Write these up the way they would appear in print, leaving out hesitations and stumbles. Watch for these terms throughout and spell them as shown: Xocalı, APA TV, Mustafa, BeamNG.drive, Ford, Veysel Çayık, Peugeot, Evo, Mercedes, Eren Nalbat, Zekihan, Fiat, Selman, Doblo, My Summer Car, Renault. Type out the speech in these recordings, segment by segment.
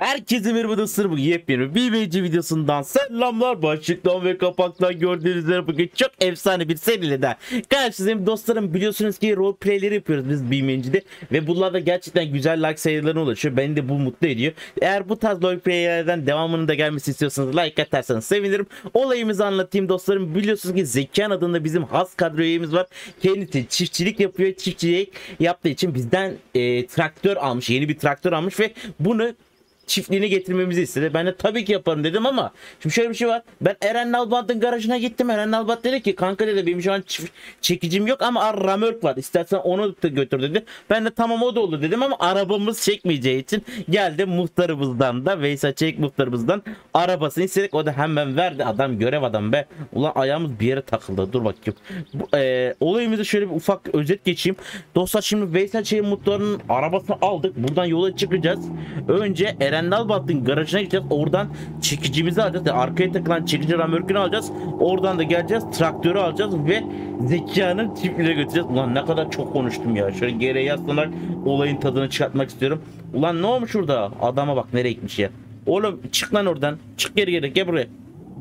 Herkese merhaba dostlar, bugün yepyeni BeamNG videosundan selamlar. Başlıktan ve kapaktan gördüğünüz üzere bugün çok efsane bir seriyle de karşınızdayım dostlarım. Biliyorsunuz ki roleplayleri yapıyoruz biz BeamNG'de ve bunlarda gerçekten güzel like sayılarına ulaşıyor. Beni de bu mutlu ediyor. Eğer bu tarz roleplaylerden devamının da gelmesi istiyorsanız like atarsanız sevinirim. Olayımızı anlatayım dostlarım. Biliyorsunuz ki Zekihan adında bizim has kadro üyemiz var. Kendisi çiftçilik yapıyor. Çiftçilik yaptığı için bizden traktör almış. Yeni bir traktör almış ve bunu çiftliğini getirmemizi istedi. Ben de tabii ki yaparım dedim ama şimdi şöyle bir şey var. Ben Eren Nalbat'ın garajına gittim. Eren Nalbat dedi ki kanka dedi benim şu an çekicim yok ama ramörk var. İstersen onu da götür dedi. Ben de tamam o da olur dedim ama arabamız çekmeyeceği için geldi muhtarımızdan da Veysel Çayık muhtarımızdan arabasını istedik. O da hemen verdi. Adam görev adam be. Ulan ayağımız bir yere takıldı. Dur bakayım. Olayımızı şöyle bir ufak özet geçeyim. Dostlar şimdi Veysel Çayık muhtarının arabasını aldık. Buradan yola çıkacağız. Önce Eren Nalbat'ın garajına gideceğiz. Oradan çekicimizi alacağız. Yani arkaya takılan çekici ramörkünü alacağız. Oradan da geleceğiz. Traktörü alacağız ve Zekihan'ın çiftliğine götüreceğiz. Ulan ne kadar çok konuştum ya. Şöyle geriye yaslanarak olayın tadını çıkartmak istiyorum. Ulan ne olmuş şurada? Adama bak nereye gitmiş ya. Oğlum çık lan oradan. Çık geri. Gel buraya.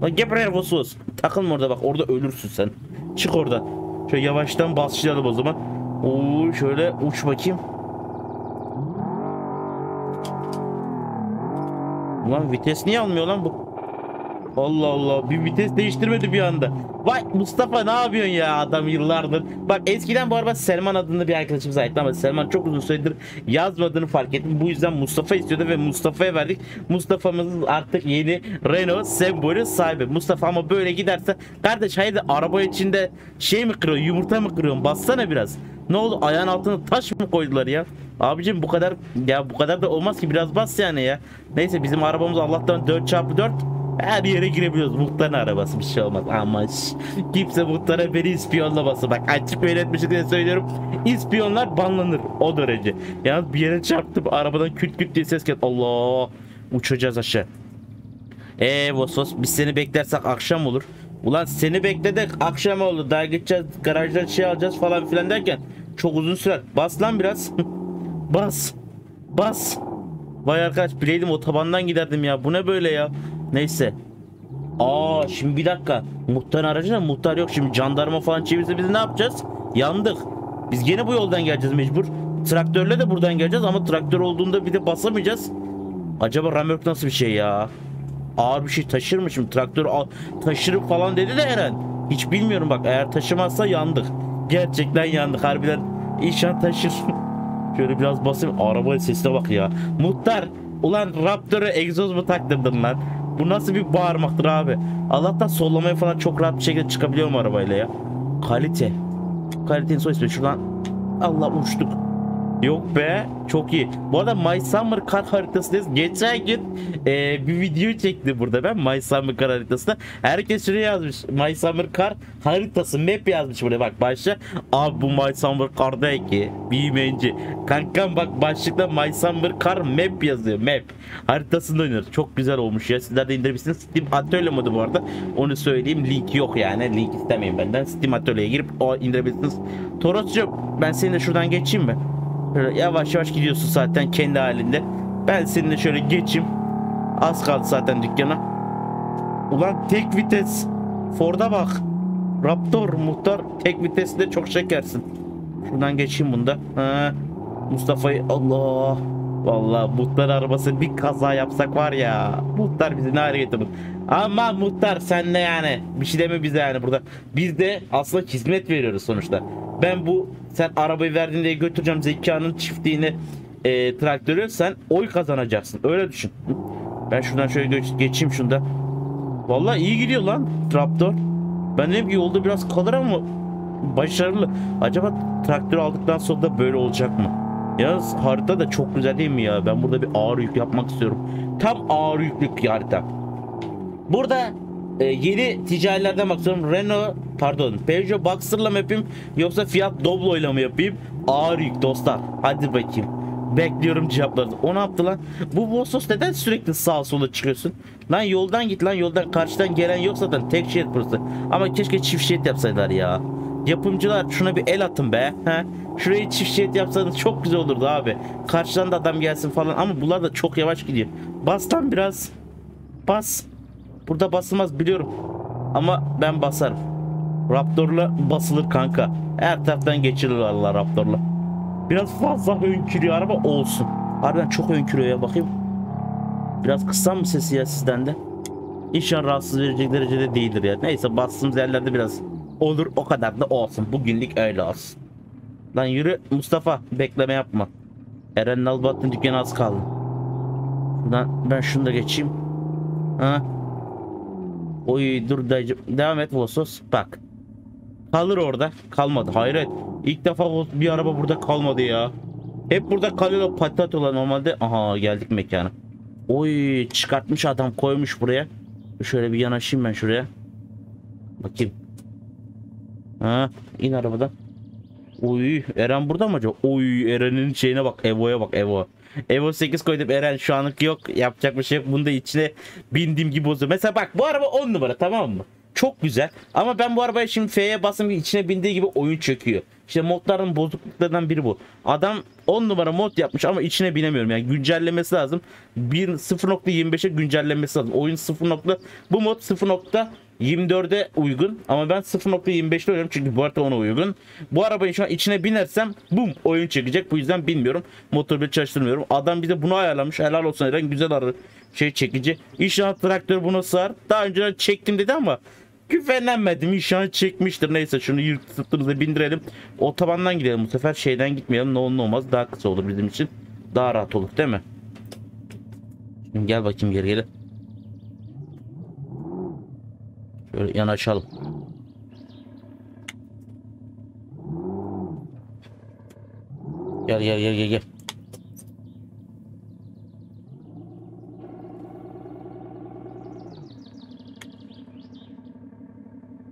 Lan gel buraya vos. Takılma orada bak. Orada ölürsün sen. Çık oradan. Şöyle yavaştan basışlayalım o zaman. Oo, şöyle uç bakayım. Ulan vites niye almıyor lan bu? Allah Allah, bir vites değiştirmedi bir anda. Vay Mustafa ne yapıyorsun ya adam yıllardır. Bak eskiden bu araba Selman adında bir arkadaşımıza ait ama Selman çok uzun süredir yazmadığını fark ettim. Bu yüzden Mustafa istiyordu ve Mustafa'ya verdik. Mustafa'mızın artık yeni Renault sembolü sahibi. Mustafa ama böyle giderse kardeş haydi araba içinde şey mi kırıyor, yumurta mı kırıyorsun? Bassana biraz. Ne oldu? Ayağın altına taş mı koydular ya? Abicim bu kadar ya bu kadar da olmaz ki biraz bas yani ya. Neyse bizim arabamız Allah'tan 4x4. Her yere girebiliyoruz. Muhtarın arabası bir şey olmaz. Ama kimse muhtara beni ispiyonlamasın. Bak açık ve net diye söylüyorum. İspiyonlar banlanır o derece. Yalnız bir yere çarptım. Arabadan küt küt diye ses geldi. Allah uçacağız aşağı. Vosos biz seni beklersek akşam olur. Ulan seni bekledik akşam oldu. Daha gideceğiz garajdan şey alacağız falan filan derken çok uzun sürer. Bas lan biraz. Bas. Vay arkadaş bileydim otobandan giderdim ya. Bu ne böyle ya? Neyse. Aa şimdi bir dakika. Muhtarın aracına muhtar yok. Şimdi jandarma falan çevirse biz ne yapacağız? Yandık. Biz yine bu yoldan geleceğiz mecbur. Traktörle de buradan geleceğiz ama traktör olduğunda bir de basamayacağız. Acaba ramörk nasıl bir şey ya? Ağır bir şey taşır mı şimdi? Traktör taşır falan dedi de Eren. Hiç bilmiyorum bak eğer taşımazsa yandık. Gerçekten yandık harbiden. İnşallah taşır. Şöyle biraz basayım. Arabanın sesine bak ya. Muhtar ulan Raptor'a egzoz mu taktırdın lan? Bu nasıl bir bağırmaktır abi? Allah'tan sollamaya falan çok rahat bir şekilde çıkabiliyorum arabayla ya. Kalite. Kalitenin son ismi şuradan. Allah uçtuk. Yok be. Çok iyi. Bu arada My Summer Car haritasındayız. Geçen gün bir video çekti burada ben. My Summer Car haritasında. Herkes şuraya yazmış. My Summer Car haritası. Map yazmış buraya. Bak başla. Abi bu My Summer Car'da ki. BeamNG. Kankam bak başlıkta My Summer Car map yazıyor. Map. Haritasında oynuyor. Çok güzel olmuş ya. Sizler de indirebilirsiniz. Steam Atölye modu bu arada. Onu söyleyeyim. Link yok yani. Link istemeyin benden. Steam Atölye'ye girip o indirebilirsiniz. Toros'cum ben seni de şuradan geçeyim mi? Şöyle yavaş yavaş gidiyorsun zaten kendi halinde. Ben seninle şöyle geçeyim. Az kaldı zaten dükkana. Ulan tek vites. Ford'a bak. Raptor muhtar tek vitesinde çok şekersin. Şuradan geçeyim bunda. Mustafa'yı Allah. Vallahi muhtar arabası bir kaza yapsak var ya. Muhtar bizi ne hale getirir. Ama muhtar sen de yani. Bir şey deme bize yani burada. Biz de aslında hizmet veriyoruz sonuçta. Ben bu sen arabayı verdin diye götüreceğim Zekihan'ın çiftliğini traktörü sen oy kazanacaksın öyle düşün. Ben şuradan şöyle geçeyim şunda. Vallahi iyi gidiyor lan traktör. Ben dedim ki yolda biraz kalır ama başarılı. Acaba traktörü aldıktan sonra da böyle olacak mı? Yalnız harita da çok güzel değil mi ya? Ben burada bir ağır yük yapmak istiyorum. Tam ağır yüklük harita. Burada yeni ticarilerden bakıyorum. Renault pardon Peugeot Boxer'la mı yapayım yoksa Fiat Doblo'yla mı yapayım? Ağır yük dostlar. Hadi bakayım. Bekliyorum cevapları. O ne yaptı lan? Bu Vosos neden sürekli sağa sola çıkıyorsun? Lan yoldan git lan yoldan karşıdan gelen yok zaten tek şerit burası. Ama keşke çift şerit yapsaydılar ya. Yapımcılar şuna bir el atın be. He? Şurayı çift şerit yapsanız çok güzel olurdu abi. Karşıdan da adam gelsin falan, ama bunlar da çok yavaş gidiyor. Bas lan biraz. Bas. Burada basılmaz biliyorum. Ama ben basarım. Raptor'la basılır kanka. Her taraftan geçirir Allah Raptor'la. Biraz fazla önkürüyor araba olsun. Harbiden çok önkürüyor ya, bakayım. Biraz kıssam mı sesi ya sizden de? İnşallah rahatsız verecek derecede değildir ya. Neyse, bastığımız yerlerde biraz olur, o kadar da olsun. Bugünlük öyle olsun. Lan yürü Mustafa, bekleme yapma. Eren Nalbat'ın dükkanı az kaldı. Buradan ben şunu da geçeyim. Ha? Oy dur dayıcım. Devam et Vosos. Bak. Kalır orada. Kalmadı. Hayret. İlk defa bir araba burada kalmadı ya. Hep burada kalıyor patat olan normalde. Aha geldik mekana. Oy çıkartmış adam, koymuş buraya. Şöyle bir yanaşayım ben şuraya. Bakayım. Ha, in arabadan. Oy Eren burada mı acaba? Oy Eren'in şeyine bak, Evo'ya bak, Evo. Evo 8 koydum Eren, şu anlık yok. Yapacak bir şey yok. Bunu da içine bindiğim gibi bozdu. Mesela bak bu araba 10 numara, tamam mı? Çok güzel. Ama ben bu arabaya şimdi F'ye basım içine bindiği gibi oyun çöküyor. İşte modların bozukluklarından biri bu. Adam 10 numara mod yapmış ama içine binemiyorum. Yani güncellemesi lazım. 0.25'e güncellemesi lazım. Oyun 0. Bu mod 0.24'e uygun. Ama ben 0.25'te oynuyorum çünkü bu arada ona uygun. Bu arabayı şu an içine binersem bum oyun çekecek. Bu yüzden bilmiyorum. Motoru bile çalıştırmıyorum. Adam bize bunu ayarlamış. Helal olsun Eren. Güzel arı şey çekici. İnşallah traktör buna sığar. Daha önce çektim dedi ama güvenlenmedim, inşallah çekmiştir. Neyse şunu sırtımıza bindirelim. Otobandan gidelim bu sefer, şeyden gitmeyelim. Ne olur ne olmaz, daha kısa olur bizim için. Daha rahat olur değil mi? Şimdi gel bakayım geri geri. Şöyle yanaşalım. Gel gel gel gel gel.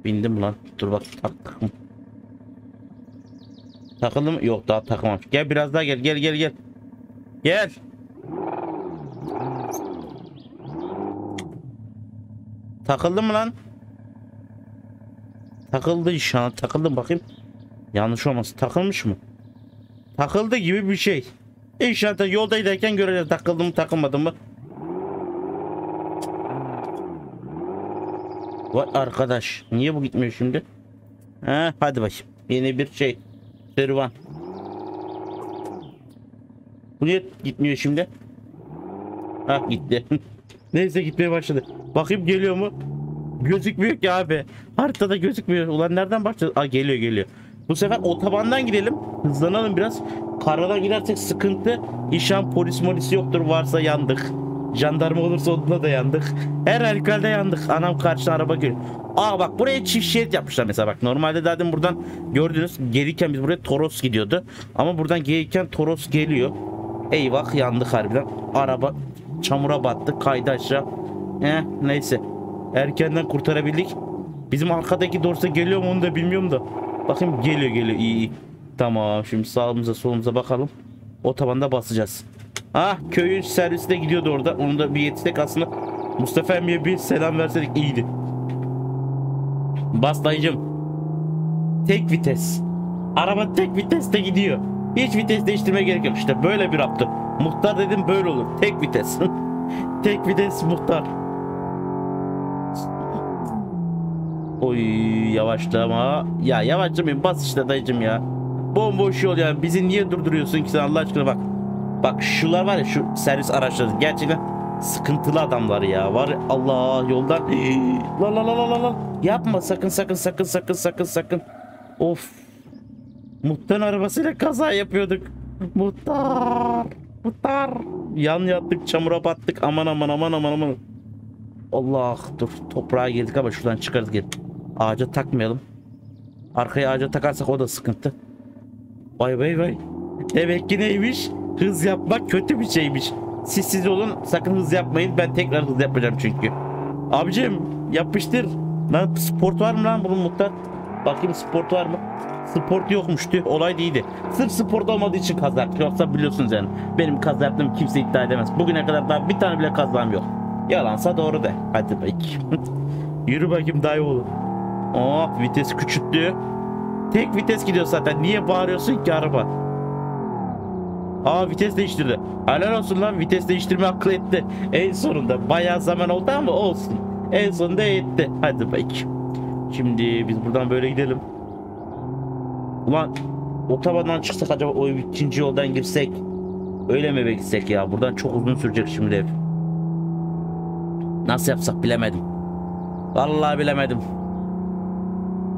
Bindim lan. Dur bak takıldım. Takıldım. Yok daha takılmam. Gel biraz daha gel. Gel gel gel. Gel. Takıldım mı lan? Takıldı inşallah. Takıldım bakayım. Yanlış olmasın. Takılmış mı? Takıldı gibi bir şey. İnşallah yolda giderken göreceğiz. Takıldım mı takılmadım mı? Vay arkadaş, niye bu gitmiyor şimdi? Ha, hadi bakayım. Yeni bir şey. Serüvan. Bu niye gitmiyor şimdi? Ha gitti. Neyse gitmeye başladı. Bakayım geliyor mu? Gözükmüyor ki abi. Haritada gözükmüyor. Ulan nereden başladı? Aa geliyor geliyor. Bu sefer otobandan gidelim. Hızlanalım biraz. Karadan gidersek sıkıntı. İnşallah polis molisi yoktur. Varsa yandık. Jandarma olursa onunla da yandık. Her halükarda yandık. Anam karşıda araba geliyor. Aa bak buraya çift şerit yapmışlar mesela bak. Normalde zaten buradan gördünüz. Gelirken biz buraya Toros gidiyordu. Ama buradan gelirken Toros geliyor. Eyvah yandık harbiden. Araba çamura battı. Kaydı aşağı. Neyse. Erkenden kurtarabildik. Bizim arkadaki Dorsa geliyor mu onu da bilmiyorum da. Bakayım geliyor geliyor. İyi iyi. Tamam şimdi sağımıza solumuza bakalım. Otobanda basacağız. Ah köyün servisine gidiyordu orada. Onu da bir yetiştik aslında. Mustafa emmiye bir selam verseydik iyiydi. Bas dayıcım. Tek vites. Araba tek viteste gidiyor. Hiç vites değiştirmeye gerek yok. İşte böyle bir raptı. Muhtar dedim böyle olur. Tek vites. Tek vites muhtar. Oy yavaşlama. Ya yavaşlamayın. Bas işte dayıcım ya. Bomboş yol ya. Bizi niye durduruyorsun ki sen Allah aşkına bak. Bak şular var ya, şu servis araçları gerçekten sıkıntılı adamlar ya. Var ya, Allah yoldan la la la la la yapma sakın sakın sakın sakın sakın sakın. Of. Muhtar arabasıyla kaza yapıyorduk. Muhtar. Muhtar. Yan yattık, çamura battık. Aman aman aman aman aman. Allah dur, toprağa girdik ama şuradan çıkarız gel. Ağaca takmayalım. Arkaya ağaca takarsak o da sıkıntı. Vay vay vay. Demek ki neymiş? Hız yapmak kötü bir şeymiş. Siz olun, sakın hız yapmayın. Ben tekrar hız yapacağım çünkü. Abicim yapıştır. Lan sport var mı lan bunun muhtar? Bakayım sport var mı? Sport yokmuştu. Olay değildi. Sırf sport olmadığı için kaza yaptı. Yoksa biliyorsunuz yani. Benim kaza yaptığım kimse iddia edemez. Bugüne kadar daha bir tane bile kazam yok. Yalansa doğru de. Hadi bakayım. Yürü bakayım dayı oğlum. Oh vitesi küçülttü. Tek vites gidiyor zaten. Niye bağırıyorsun ki araba? Aa, vites değiştirdi. Helal olsun lan, vites değiştirme akıl etti. En sonunda bayağı zaman oldu ama olsun. En sonunda etti. Hadi bakayım. Şimdi biz buradan böyle gidelim. Ulan otobandan çıksak acaba o ikinci yoldan girsek. Öyle mi beklesek ya? Buradan çok uzun sürecek şimdi hep. Nasıl yapsak bilemedim. Vallahi bilemedim.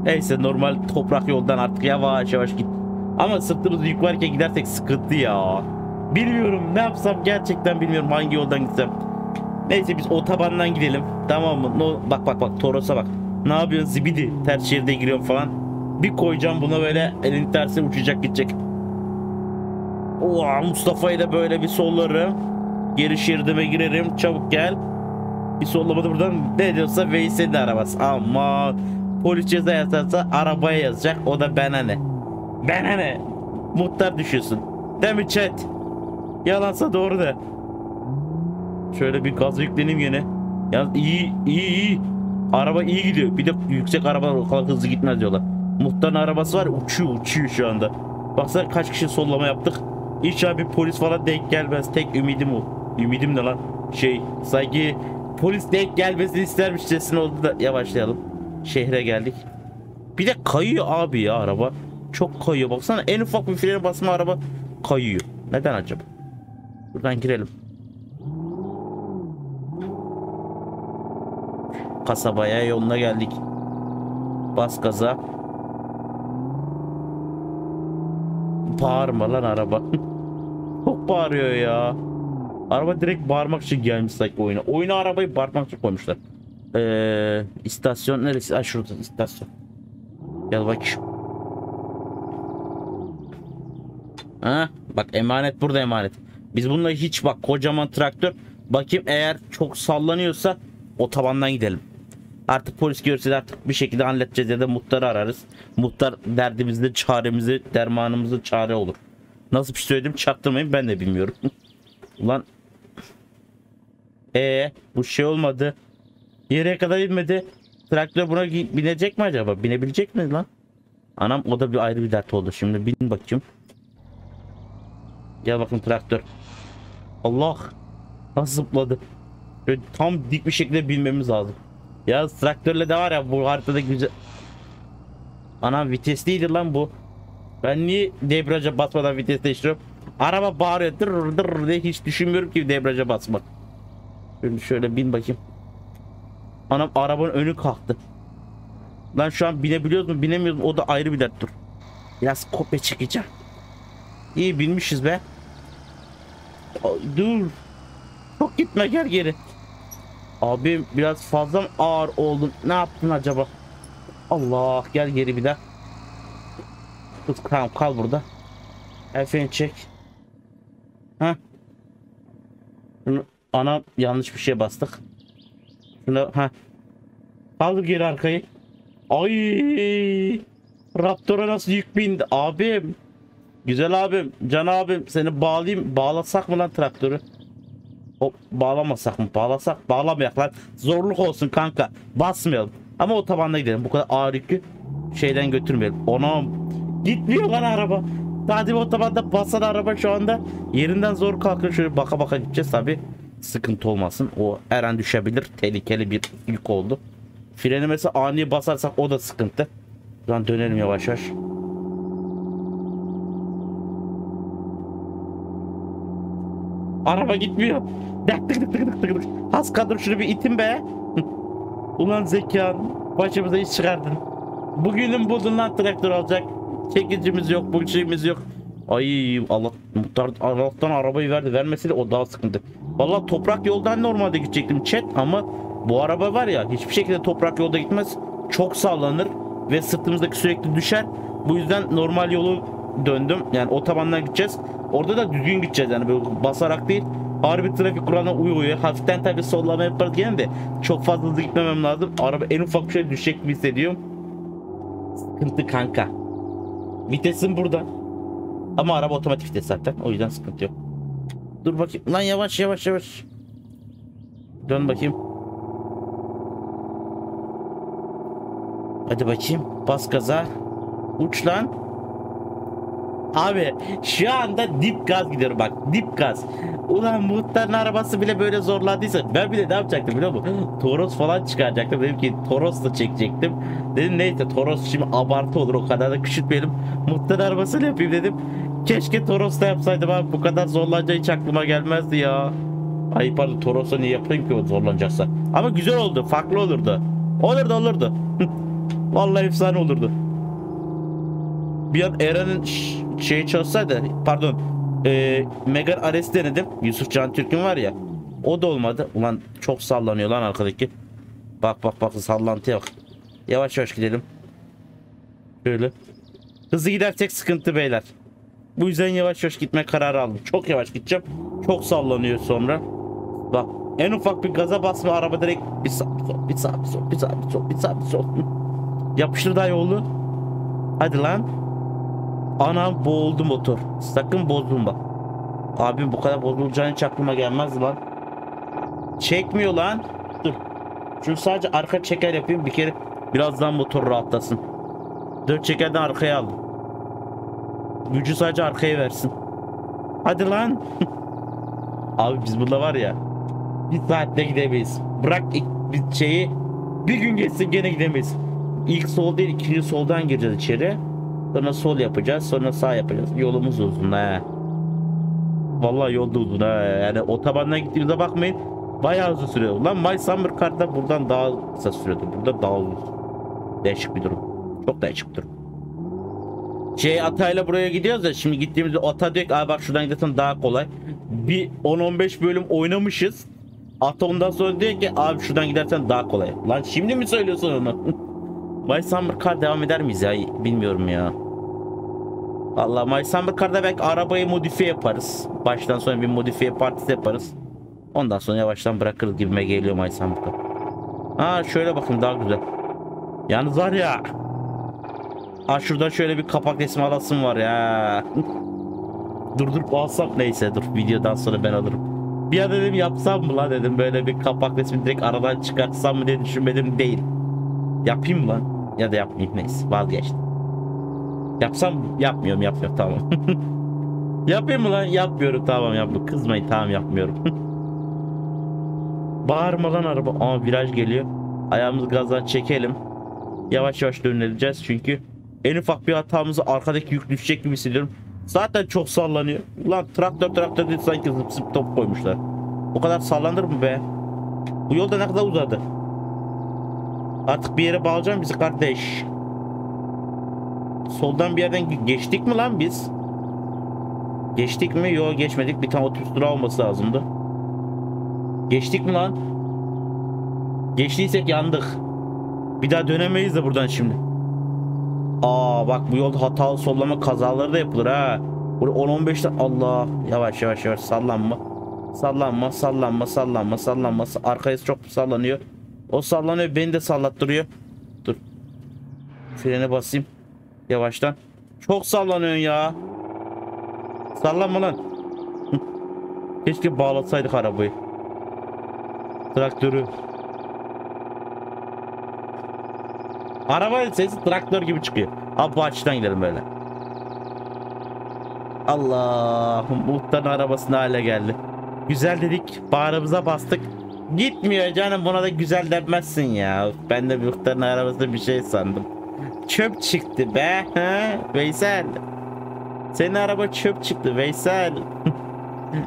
Neyse, normal toprak yoldan artık yavaş yavaş git. Ama sırtımızda yük varken gidersek sıkıntı ya. Bilmiyorum ne yapsam, gerçekten bilmiyorum hangi yoldan gitsem. Neyse biz otobandan gidelim. Tamam mı? No, bak bak bak, Toros'a bak. Ne yapıyorsun zibidi? Ters şeride giriyorum falan. Bir koyacağım buna böyle, elin tersi uçacak gidecek. Oha, Mustafa'yı da böyle bir sollarım. Geri şeridime girerim. Çabuk gel. Bir sollamadı buradan. Ne diyorsa Veysel'in arabası. Ama polis ceza yazarsa arabaya yazacak. O da bana ne? Bana ne? Muhtar düşüyorsun. Değil mi chat? Yalansa doğru da. Şöyle bir gaz yükleneyim yine. Yalnız iyi. Araba iyi gidiyor. Bir de yüksek arabalar o kadar hızlı gitmez diyorlar. Muhtarın arabası var, uçuyor şu anda. Baksana kaç kişi sollama yaptık. İnşallah bir polis falan denk gelmez. Tek ümidim o. Ümidim de lan. Şey, sanki polis denk gelmesini istermişçesine oldu da. Yavaşlayalım. Şehre geldik. Bir de kayıyor abi ya araba. Çok kayıyor. Baksana en ufak bir frene basma araba kayıyor. Neden acaba? Buradan girelim. Kasabaya yoluna geldik. Bas gaza. Bağırma lan araba. Çok bağırıyor ya. Araba direkt bağırmak için gelmiş sanki oyuna. Oyuna arabayı bağırmak için koymuşlar. İstasyon neresi? Ay şurada istasyon. Gel bak. Ha, bak emanet burada, emanet. Biz bununla hiç, bak kocaman traktör. Bakayım eğer çok sallanıyorsa otobandan gidelim. Artık polis görse de artık bir şekilde halledeceğiz ya da muhtarı ararız. Muhtar derdimizde çaremizi, dermanımızı çare olur. Nasıl bir şey söyledim çaktırmayın, ben de bilmiyorum. Ulan. Bu şey olmadı. Yere kadar inmedi. Traktör buna binecek mi acaba? Binebilecek mi lan? Anam, o da bir ayrı bir dert oldu. Şimdi bin bakayım. Gel bakın traktör. Allah. Nasıl zıpladı. Böyle tam dik bir şekilde binmemiz lazım. Ya traktörle de var ya bu haritada güzel. Anam vitesliydi lan bu. Ben niye debriyaja basmadan vites değiştiriyorum? Araba bağırıyor dır dır diye, hiç düşünmüyorum ki debriyaja basmak. Şimdi şöyle bin bakayım. Anam arabanın önü kalktı. Lan şu an binebiliyoruz mu binemiyoruz mu, o da ayrı bir dert. Dur. Biraz kopya çekeceğim. İyi binmişiz be. Dur. Çok gitme, gel geri. Abi biraz fazla ağır oldun. Ne yaptın acaba? Allah, gel geri bir daha. Kız tamam, kal burada. Efendim çek. Ha? Ana yanlış bir şey bastık. Şuna ha. Kaldır geri arkayı. Ay! Raptor'a nasıl yük bindi abim? Güzel abim, can abim, seni bağlayayım. Bağlasak mı lan traktörü? Hop, bağlamasak mı? Bağlasak, bağlamayak lan. Zorluk olsun kanka. Basmayalım. Ama o tabanda gidelim. Bu kadar ağır yükü şeyden götürmeyelim. Onam. Gitmiyor lan araba. Hadi o tabanda basan araba şu anda yerinden zor kalkıyor. Şöyle baka baka gideceğiz tabi. Sıkıntı olmasın. O Eren düşebilir. Tehlikeli bir yük oldu. Freni mesela ani basarsak o da sıkıntı. Lan dönelim yavaş yavaş. Araba gitmiyor. Tık tık. Az kaldır şunu bir itin be. Ulan Zekihan, başımıza iş çıkardın. Bugünün bulduğundan traktör olacak. Çekicimiz yok, bu şeyimiz yok. Ay Allah, muhtar Allah'tan arabayı verdi. Vermesiyle o daha sıkıntı. Vallahi toprak yoldan normalde gidecektim chat ama bu araba var ya hiçbir şekilde toprak yolda gitmez. Çok sallanır ve sırtımızdaki sürekli düşer. Bu yüzden normal yolu döndüm. Yani otobandan gideceğiz. Orada da düzgün gideceğiz yani, böyle basarak değil. Harbi trafik kuralına uyuyor. Hafiften tabi sollama yaparız gene de çok fazla hızlı gitmemem lazım. Araba en ufak bir şey düşecek gibi hissediyorum. Sıkıntı kanka. Vitesim burada. Ama araba otomatik vites zaten. O yüzden sıkıntı yok. Dur bakayım. Lan yavaş. Dön bakayım. Hadi bakayım. Bas gaza. Uç lan. Abi şu anda dip gaz gidiyor bak, dip gaz. Ulan muhtarın arabası bile böyle zorladıysa ben bile ne yapacaktım biliyor musun? Toros falan çıkaracaktım, dedim ki Toros da çekecektim. Dedim neyse Toros şimdi abartı olur, o kadar da küçültmeyelim. Muhtarın arabasını yapayım dedim. Keşke Toros'ta yapsaydım abi, bu kadar zorlanacağı hiç aklıma gelmezdi ya. Ay pardon, Toros'u niye yapayım ki o zorlanacaksa. Ama güzel oldu, farklı olurdu. Olurdu. Vallahi efsane olurdu. Bir an Eren'in şeyi çalsaydı, pardon Megan Ares denedim, Yusuf Can Türk'ün var ya, o da olmadı. Ulan çok sallanıyor lan arkadaki. Bak sallantıya bak. Yavaş yavaş gidelim. Şöyle. Hızlı gidersek sıkıntı beyler. Bu yüzden yavaş yavaş gitme kararı aldım. Çok yavaş gideceğim. Çok sallanıyor sonra. Bak en ufak bir gaza basma, araba direkt bir sağ bir sol. Yapıştır daha yolu. Hadi lan. Anam boğuldu motor. Sakın bozulma. Abi bu kadar bozulacağını hiç aklıma gelmez lan. Çekmiyor lan. Dur. Şunu sadece arka çeker yapayım bir kere. Birazdan motor rahatlasın. 4 çekerden arkaya aldım. Gücü sadece arkaya versin. Hadi lan. Abi biz burada var ya, bir saatte gidemeyiz. Bırak bir şeyi, bir gün geçsin gene gidemeyiz. İlk sol değil, ikinci soldan gireceğiz içeri. Sonra sol yapacağız, sonra sağ yapacağız. Yolumuz uzun he. Vallahi yol da uzun he. Yani otobandan gittiğimize bakmayın, bayağı uzun sürüyor. Ulan My Summer Car'da buradan daha kısa sürüyordu, burada daha uzun. Değişik bir durum. Çok değişik bir durum. Şey Atay'la buraya gidiyoruz da şimdi gittiğimizde Ata diyor ki abi bak şuradan gidelim daha kolay. Bir 10-15 bölüm oynamışız. Ata ondan sonra diyor ki abi şuradan gidersen daha kolay. Lan şimdi mi söylüyorsun onu? My Summer Car devam eder miyiz ya? Bilmiyorum ya. Allah My Summer Car'da belki arabayı modifiye yaparız. Baştan sonra bir modifiye partisi yaparız. Ondan sonra yavaştan bırakırız gibime geliyor My Summer Car. Ha şöyle bakın daha güzel. Yalnız var ya, aa şurada şöyle bir kapak resmi alasım var ya. Durdurup alsam neyse, dur videodan sonra ben alırım. Bir an dedim yapsam mı lan dedim, böyle bir kapak resmi direkt aradan çıkartsam mı diye düşünmedim değil. Yapayım lan ya da yapmayayım, neyse vazgeçtim. Yapsam yapmıyorum tamam. Yapayım mı lan, yapmıyorum tamam, yapma kızmayın tamam, yapmıyorum. Bağırma lan araba, ama viraj geliyor. Ayağımızı gazdan çekelim. Yavaş yavaş döneceğiz çünkü en ufak bir hatamızı arkadaki yük düşecek gibi hissediyorum. Zaten çok sallanıyor. Ulan traktör değil, sanki zıp top koymuşlar. O kadar sallanır mı be? Bu yolda ne kadar uzadı? Artık bir yere bağlayacağım bizi kardeş. Soldan bir yerden geçtik mi lan biz? Geçtik mi? Yok geçmedik. Bir tane otobüs durağı olması lazımdı. Geçtik mi lan? Geçtiysek yandık. Bir daha dönemeyiz de buradan şimdi. Aa bak bu yolda hatalı sollama kazaları da yapılır ha. Burada 10-15'ten Allah yavaş sallanma. Arkası çok sallanıyor. O sallanıyor, beni de sallattırıyor. Dur. Frene basayım. Yavaştan. Çok sallanıyorsun ya. Sallanma lan. Keşke bağlasaydık arabayı. Traktörü. Arabanın sesi traktör gibi çıkıyor. Abi bu açıdan gidelim böyle. Allah'ım muhtarın arabasına hale geldi. Güzel dedik, bağrımıza bastık. Gitmiyor canım, buna da güzel demezsin ya. Ben de muhtarın arabasında bir şey sandım. Çöp çıktı be he? Veysel. Senin araba çöp çıktı Veysel.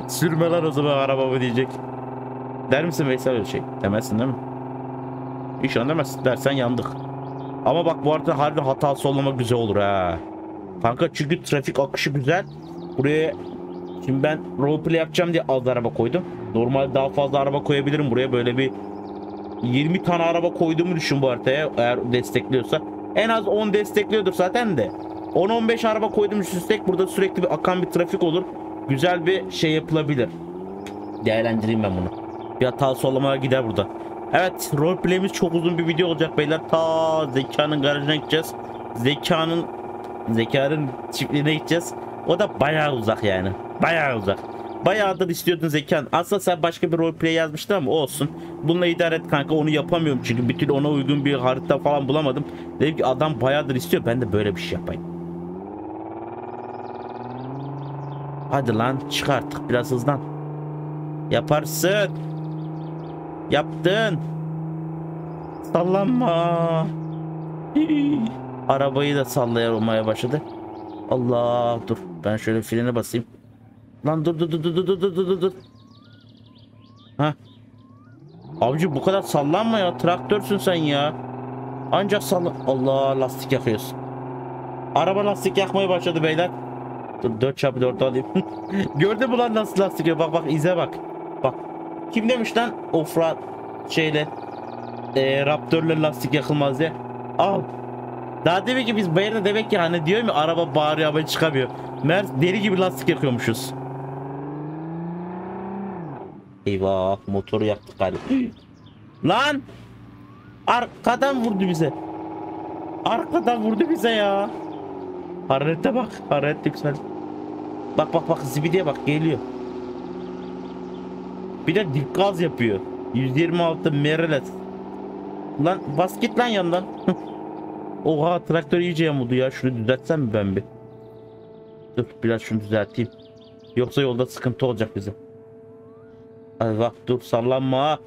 Sürme lan o zaman arabamı diyecek. Der misin Veysel öyle şey? Demezsin değil mi? Hiç anlamazsın, dersen yandık. Ama bak bu arada harbi hata sollama güzel olur ha. Kanka çünkü trafik akışı güzel. Buraya şimdi ben roleplay yapacağım diye az araba koydum. Normalde daha fazla araba koyabilirim buraya, böyle bir 20 tane araba koyduğumu düşün bu haritaya, eğer destekliyorsa. En az 10 destekliyordur zaten de. 10-15 araba koyduğum üstek burada sürekli bir akan bir trafik olur. Güzel bir şey yapılabilir. Değerlendireyim ben bunu. Bir hata sollamaya gider burada. Evet, roleplay'imiz çok uzun bir video olacak beyler. Ta Zekihan'ın garajına gideceğiz. Zekihan'ın çiftliğine gideceğiz. O da bayağı uzak yani. Bayağıdır istiyordun Zekihan. Aslında sen başka bir roleplay yazmıştın ama olsun. Bununla idare et kanka, onu yapamıyorum çünkü bütün ona uygun bir harita falan bulamadım. Dedim ki adam bayağıdır istiyor, ben de böyle bir şey yapayım. Hadi lan çık artık, biraz hızlan. Yaparsın. Yaptın. Sallanma. Arabayı da sallayamaya başladı. Allah dur. Ben şöyle frene basayım. Lan dur. Ha. Abici bu kadar sallanma ya. Traktörsün sen ya. Ancak sallan. Allah lastik yakıyorsun. Araba lastik yakmaya başladı beyler. Dur 4x4 alayım. Gördün mü lan nasıl lastik yakıyor? Bak bak ize bak. Bak. Kim demiş lan? Ofra şeyle. Raptörle lastik yakılmaz diye. Al. Daha demek ki biz bayırda demek ki hani diyor mu araba bağırıyor ama çıkamıyor. Meğer deri gibi lastik yakıyormuşuz. Eyvah motoru yaktık galiba. Lan! Arkadan vurdu bize. Arkadan vurdu bize ya. Hararete bak. Hararete yükseldi. Bak bak bak zibidiye bak geliyor. Bir de dik gaz yapıyor. 126 Mercedes. Lan bas git lan yandan. Oha traktör iyice yamuldu ya. Şunu düzeltsem mi ben bir? Dur biraz şunu düzelteyim. Yoksa yolda sıkıntı olacak bize. Hadi bak dur sallanma.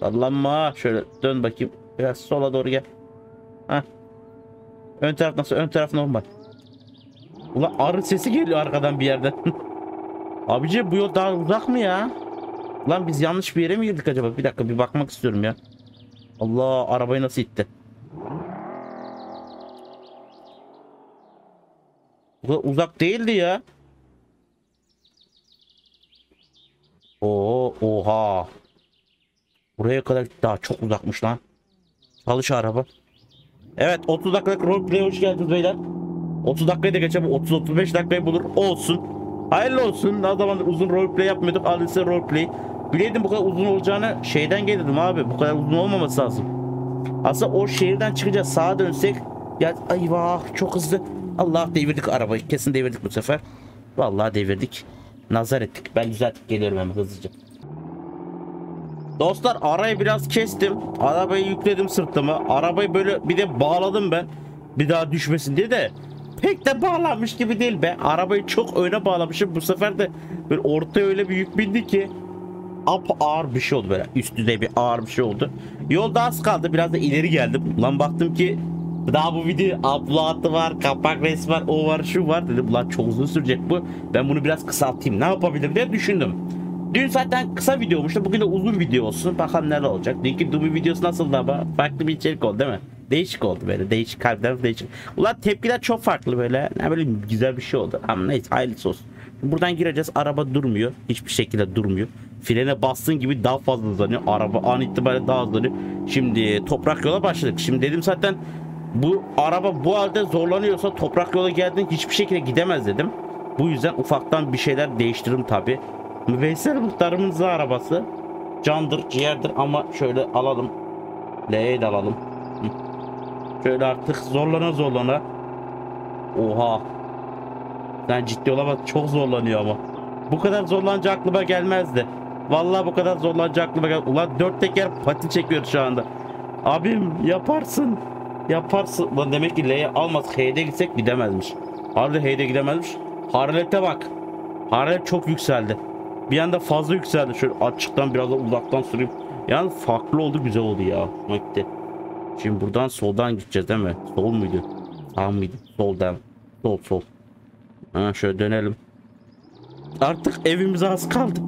Sallanma. Şöyle dön bakayım. Biraz sola doğru gel. Heh. Ön taraf nasıl? Ön taraf normal. Ulan arı sesi geliyor arkadan bir yerden. Abici bu yol daha uzak mı ya? Lan biz yanlış bir yere mi girdik acaba? Bir dakika bir bakmak istiyorum ya. Allah arabayı nasıl itti? Uzak değildi ya. Oo, oha. Buraya kadar daha çok uzakmış lan. Çalış araba. Evet 30 dakikalık roleplay'e hoş geldiniz beyler. 30 dakikayı da geçelim. 30-35 dakikayı bulur. Olsun. Hayırlı olsun. Ne zamandır uzun roleplay yapmıyorduk. Al size roleplay. Bileydim bu kadar uzun olacağını şeyden gelirdim abi. Bu kadar uzun olmaması lazım. Aslında o şehirden çıkacağız. Sağa dönsek. Ya, ay vah çok hızlı. Allah devirdik arabayı. Kesin devirdik bu sefer. Vallahi devirdik. Nazar ettik. Ben düzeltip geliyorum hemen hızlıca. Dostlar arayı biraz kestim. Arabayı yükledim sırtıma. Arabayı böyle bir de bağladım ben. Bir daha düşmesin diye de. Pek de bağlanmış gibi değil be. Arabayı çok öne bağlamışım. Bu sefer de böyle ortaya öyle bir yük bindi ki. Ağır bir şey oldu böyle. Üstüne bir ağır bir şey oldu. Yolda az kaldı. Biraz da ileri geldim. Lan baktım ki. Daha bu video upload'ı var, kapak resmi var, o var, şu var dedim. Ulan çok uzun sürecek bu. Ben bunu biraz kısaltayım. Ne yapabilirim diye düşündüm. Dün zaten kısa video olmuştu. Bugün de uzun video olsun. Bakalım neler olacak. Dünkü Dubi videosu nasıldı ama? Farklı bir içerik oldu değil mi? Değişik oldu böyle. Değişik kalpler değişik. Ulan tepkiler çok farklı böyle. Ne böyle güzel bir şey oldu. Ama neyse hayırlısı olsun. Buradan gireceğiz. Araba durmuyor. Hiçbir şekilde durmuyor. Frene bastığın gibi daha fazla hızlanıyor. Araba an itibariyle daha hızlanıyor. Şimdi toprak yola başladık. Şimdi dedim zaten bu araba bu halde zorlanıyorsa toprak yola geldiğinde hiçbir şekilde gidemez dedim. Bu yüzden ufaktan bir şeyler değiştiririm tabi. Veysel muhtarımızın arabası. Candır ciğerdir ama şöyle alalım. L'ye de alalım. Şöyle artık zorlana zorlana. Oha. Sen ciddi olamaz, çok zorlanıyor ama. Bu kadar zorlanınca aklıma gelmezdi. Vallahi bu kadar zorlanınca aklıma gelmezdi. Ulan 4 teker pati çekiyor şu anda. Abim yaparsın. Yaparsın. Lan demek ki L'ye almaz. H'de gitsek gidemezmiş. Harbi H'de gidemezmiş. Hararete bak. Hararet çok yükseldi. Bir anda fazla yükseldi. Şöyle açıktan biraz da uzaktan süreyim. Yani farklı oldu, güzel oldu ya. Şimdi buradan soldan gideceğiz değil mi? Sol muydu? Sağ mıydı? Soldan. Sol sol. Ha, şöyle dönelim. Artık evimize az kaldı.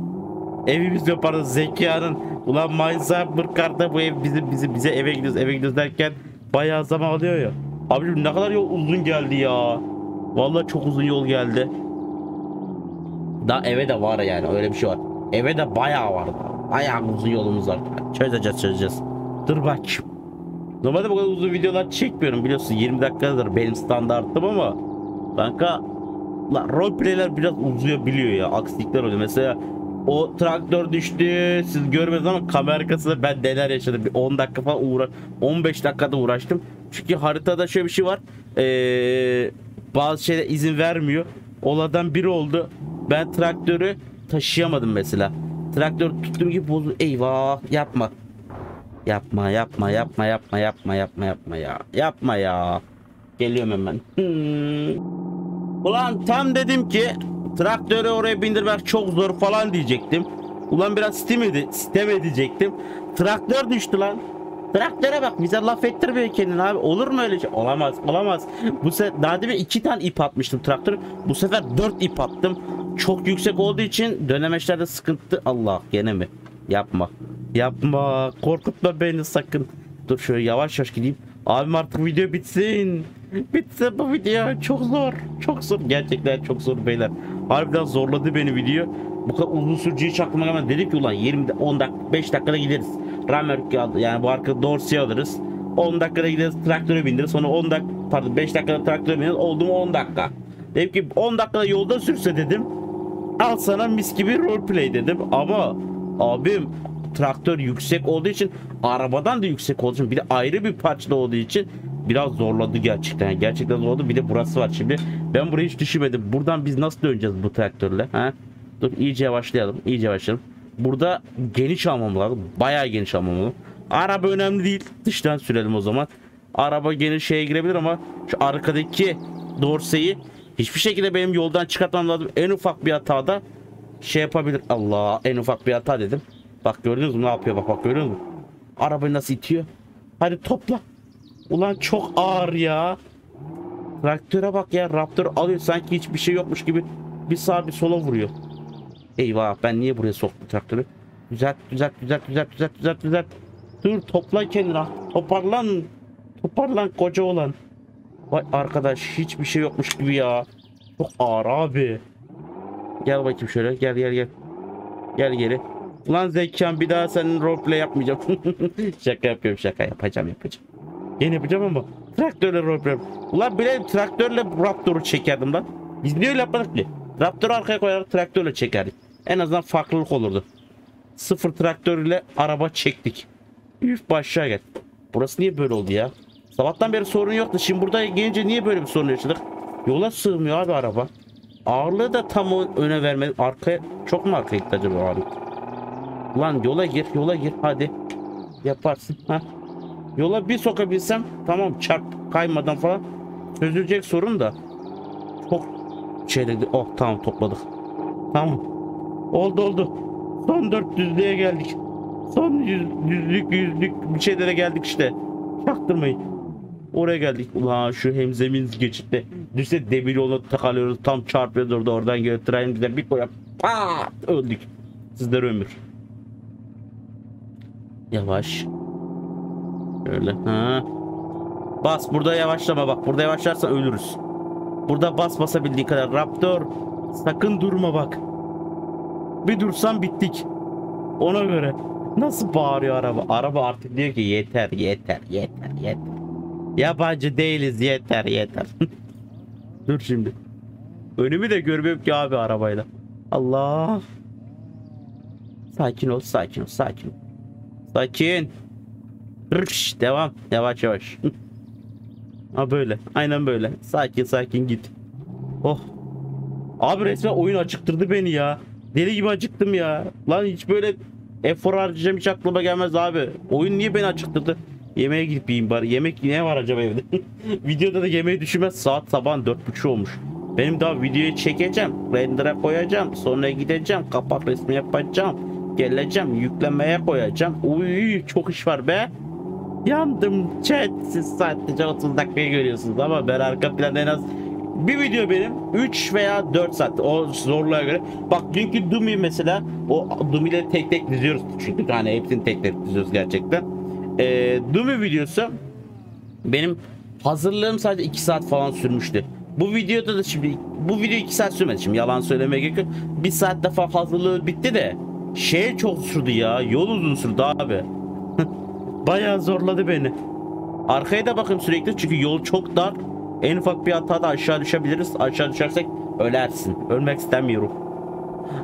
Evimiz yaparız Zekihan'ın. Ulan My Summer Car'da bu ev bize eve gidiyoruz. Eve gidiyoruz derken bayağı zaman alıyor ya. Abicim ne kadar yol uzun geldi ya. Vallahi çok uzun yol geldi. Daha eve de var yani, öyle bir şey var. Eve de bayağı var. Bayağı uzun yolumuz var. Çözeceğiz. Dur bak. Normalde bu kadar uzun videolar çekmiyorum biliyorsun. 20 dakikadır benim standartım ama kanka roleplay'ler biraz uzayabiliyor ya. Aksilikler oluyor. Mesela o traktör düştü. Siz görmediniz ama kamera arkasında ben neler yaşadım. Bir 10 dakika falan 15 dakikada uğraştım. Çünkü haritada şöyle bir şey var. Bazı şeyler izin vermiyor. Olardan biri oldu. Ben traktörü taşıyamadım mesela. Traktör tuttuğum gibi bozdu. Eyvah, yapma. Yapma ya. Geliyorum hemen. Ulan tam dedim ki traktörü oraya bindirmek çok zor falan diyecektim. Ulan biraz sitem edecektim. Traktör düştü lan. Traktöre bak, bize laf ettirmiyor kendini abi. Olur mu öyle şey? Olamaz. Bu sefer daha demin 2 tane ip atmıştım traktörü. Bu sefer 4 ip attım. Çok yüksek olduğu için dönemeçlerde sıkıntı. Allah, gene mi? Yapma. Korkutma beni sakın. Dur şöyle yavaş gideyim. Abim artık video bitsin. Bitsin bu video. Çok zor. Gerçekten çok zor beyler. Harbiden zorladı beni video. Bu kadar uzun süreceği hiç aklıma gelmedi. Dedik ki ulan 10 dakika, 5 dakikada gideriz. Ramörk yani bu arkada dorsiye alırız. 10 dakikada gideriz, traktöre bindiririz. Sonra 5 dakikada traktöre bindiririz. Oldu mu 10 dakika. Dedim ki 10 dakikada yolda sürse dedim. Al sana mis gibi roleplay dedim. Ama abim traktör yüksek olduğu için, arabadan da yüksek olduğu için, bir de ayrı bir parça olduğu için biraz zorladı gerçekten. Gerçekten zorladı. Bir de burası var şimdi. Ben burayı hiç düşünmedim. Buradan biz nasıl döneceğiz bu traktörle? Ha? Dur iyice başlayalım. Burada geniş almam lazım. Bayağı geniş almam lazım. Araba önemli değil. Dıştan sürelim o zaman. Araba geniş şeye girebilir ama şu arkadaki dorseyi hiçbir şekilde benim yoldan çıkartmam lazım. En ufak bir hatada şey yapabilir. Allah, en ufak bir hata dedim. Bak gördünüz mü ne yapıyor, bak gördünüz mü? Arabayı nasıl itiyor? Hadi topla. Ulan çok ağır ya. Traktöre bak ya, Raptor alıyor sanki hiçbir şey yokmuş gibi. Bir sağa bir sola vuruyor. Eyvah, ben niye buraya soktum traktörü? Düzelt. Dur, topla kendini. Toparlan koca olan. Vay arkadaş, hiçbir şey yokmuş gibi ya. Çok ağır abi. Gel bakayım şöyle, gel. Gel geri. Ulan Zekihan, bir daha senin roleplay yapmayacağım. Şaka yapacağım. Yine yapacağım ama traktörle roleplay. Ulan bile traktörle Raptor'u çekerdim lan. Biz niye öyle yapmadık ki? Raptor'u arkaya koyarak traktörle çekerdik. En azından farklılık olurdu. Sıfır traktörle araba çektik. Üf, başa gel. Burası niye böyle oldu ya? Sabahtan beri sorun yoktu. Şimdi burada gelince niye böyle bir sorun yaşadık? Yola sığmıyor abi araba. Ağırlığı da tam öne vermedi. Arkaya çok mu arkaya gitti acaba abi? Ulan yola gir hadi. Yaparsın. Ha? Yola bir sokabilsem tamam, çarp kaymadan falan çözülecek sorun da. Çok şey dedi. Oh tamam, topladık. Tamam. Oldu. Son 400'lüğe geldik. Son 100'lük bir şeylere geldik işte. Çaktırmayın. Oraya geldik. Ulan şu hemzemiz geçitte. Düşse demir yoluna takalıyoruz. Tam çarpıyor durdu. Oradan geliyor. Tren bize bir koyar. Pat! Öldük. Sizler ömür. Yavaş. Öyle. Ha. Bas, burada yavaşlama bak. Burada yavaşlarsan ölürüz. Burada basabildiği kadar. Raptor sakın durma bak. Bir dursan bittik. Ona göre. Nasıl bağırıyor araba? Araba artık diyor ki yeter. Yabancı değiliz, yeter. Dur şimdi. Önümü de görmüyorum ki abi arabayla. Allah. Sakin ol. Sakin. Rıpş, devam. Yavaş. Ha böyle. Aynen böyle. Sakin git. Oh. Abi resmen oyun acıktırdı beni ya. Deli gibi acıktım ya. Lan hiç böyle efor harcayacağım hiç aklıma gelmez abi. Oyun niye beni acıktırdı? Yemeğe gidip yiyeyim bari. Yemek ne var acaba evde? Videoda da yemeği düşünmez. Saat sabahın 4.30 olmuş. Benim daha videoyu çekeceğim. Render'a koyacağım. Sonra gideceğim. Kapak resmi yapacağım. Geleceğim. Yüklemeye koyacağım. Uy, çok iş var be. Yandım chat. Siz sadece 30 dakikayı görüyorsunuz ama ben arka planda en az bir video benim 3 veya 4 saat, o zorluğa göre. Bak dünkü Dumi mesela, o Dumi'leri tek diziyoruz çünkü hani hepsini tek diziyoruz gerçekten. Dumi videosu benim hazırlığım sadece 2 saat falan sürmüştü. Bu videoda da şimdi bu video 2 saat sürmedi, şimdi yalan söylemeye gerek yok. 1 saat defa hazırlığı bitti de şeye çok sürdü ya, yol uzun sürdü abi. Bayağı zorladı beni. Arkaya da bakın sürekli çünkü yol çok dar. En ufak bir hatada aşağı düşebiliriz. Aşağı düşersek ölersin. Ölmek istemiyorum.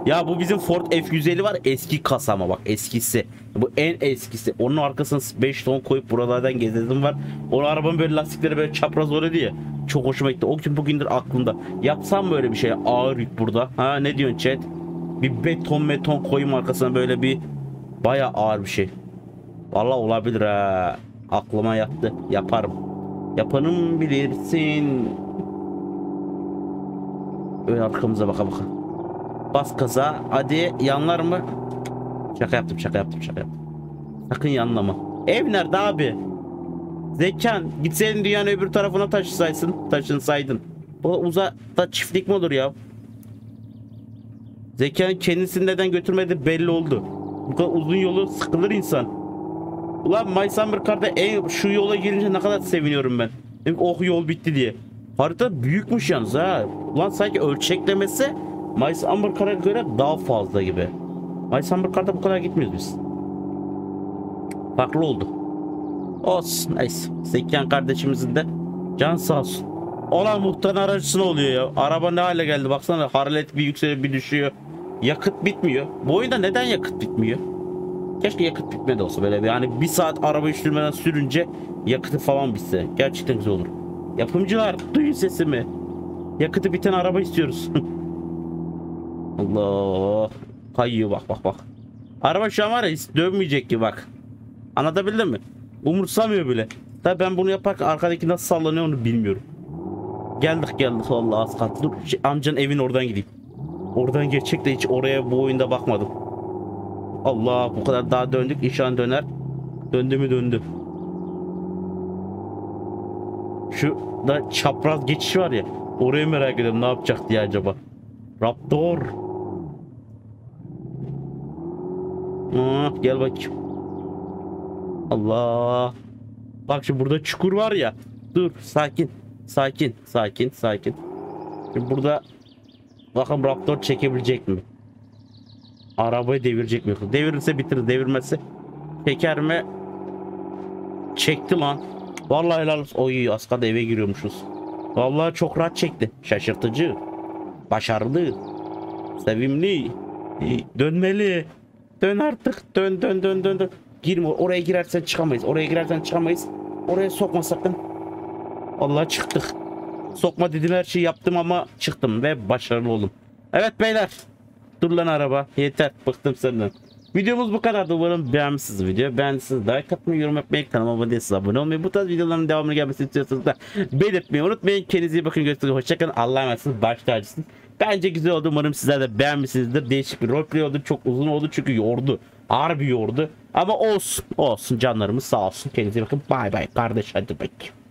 Ya bu bizim Ford F150 var. Eski kasa ama bak, eskisi. Bu en eskisi. Onun arkasına 5 ton koyup buralardan gezdim var. O arabanın böyle lastikleri böyle çapraz oluyor diye. Çok hoşuma gitti. O gün bugündür aklımda. Yapsam böyle bir şey. Ağır yük burada. Ha ne diyorsun chat? Bir beton koyayım arkasına, böyle bir bayağı ağır bir şey. Vallahi olabilir ha. Aklıma yattı. Yaparım. Yapanım bilirsin. Öyle arkamıza baka baka. Bas kaza. Hadi yanlar mı? Şaka yaptım, şaka yaptım, şaka yaptım. Sakın yanlama. Ev nerede abi? Zekan, gitseydin dünyanın öbür tarafına taşınsaydın. O uzakta çiftlik mi olur ya? Zekan kendisini neden götürmedi belli oldu. Bu kadar uzun yolu sıkılır insan. Ulan My Summer Car'da şu yola girince ne kadar seviniyorum ben. Oh, yol bitti diye. Harita büyükmüş yalnız ha. Ulan sanki ölçeklemesi My Summer Car'a göre daha fazla gibi. My Summer Car'da bu kadar gitmiyoruz biz. Farklı oldu. Olsun. Nice. Zekihan kardeşimizin de can sağ olsun. Olan muhtarın aracısı ne oluyor ya? Araba ne hale geldi baksana. Hararet bir yükseliyor bir düşüyor. Yakıt bitmiyor. Bu oyunda neden yakıt bitmiyor? Keşke yakıt bitmedi olsa böyle. Yani bir saat arabayı sürmeden sürünce yakıtı falan bitse. Gerçekten güzel olur. Yapımcılar duyun sesimi. Yakıtı biten araba istiyoruz. Allah. Kayıyor bak bak bak. Araba şu an var ya hiç dönmeyecek ki bak. Anlatabildim mi? Umursamıyor bile. Tabi ben bunu yaparken arkadaki nasıl sallanıyor onu bilmiyorum. Geldik Allah az kaldı. Dur amcanın evin oradan gideyim. Oradan geçecek de hiç oraya bu oyunda bakmadım. Allah bu kadar daha döndük inşallah döner. Döndü mü döndü. Şu da çapraz geçiş var ya. Orayı merak ediyorum ne yapacak diye acaba. Raptor. Gel bakayım. Allah. Bak şimdi burada çukur var ya. Dur sakin. Sakin. Sakin. Sakin. Şimdi burada bakın Raptor çekebilecek mi? Arabayı devirecek mi? Devirirse bitirir. Devirmezse çeker mi? Çekti lan. Vallahi helal olsun. Oy askada eve giriyormuşuz. Vallahi çok rahat çekti. Şaşırtıcı. Başarılı. Sevimli. Dönmeli. Dön artık. Dön dön dön dön dön. Girme oraya girersen çıkamayız. Oraya girersen çıkamayız. Oraya sokma sakın. Vallahi çıktık. Sokma dedim her şeyi yaptım ama çıktım ve başarılı oldum. Evet beyler. Dur lan araba. Yeter. Bıktım senden. Videomuz bu kadardı. Umarım beğenmişsiniz video. Beğendiyseniz like atmayı, yorum yapmayı, kanalıma abone değilseniz abone olmayı. Bu tarz videoların devamını gelmesini istiyorsanız da belirtmeyi unutmayın. Kendinize iyi bakın. Görüşürüz. Hoşçakalın. Allah'a emanetsiniz. Baş tacısınız. Bence güzel oldu. Umarım sizler de beğenmişsinizdir. Değişik bir roleplay oldu. Çok uzun oldu çünkü yordu. Harbi yordu. Ama olsun. Olsun. Canlarımız sağ olsun. Kendinize bakın. Bay bay kardeş. Hadi bakayım.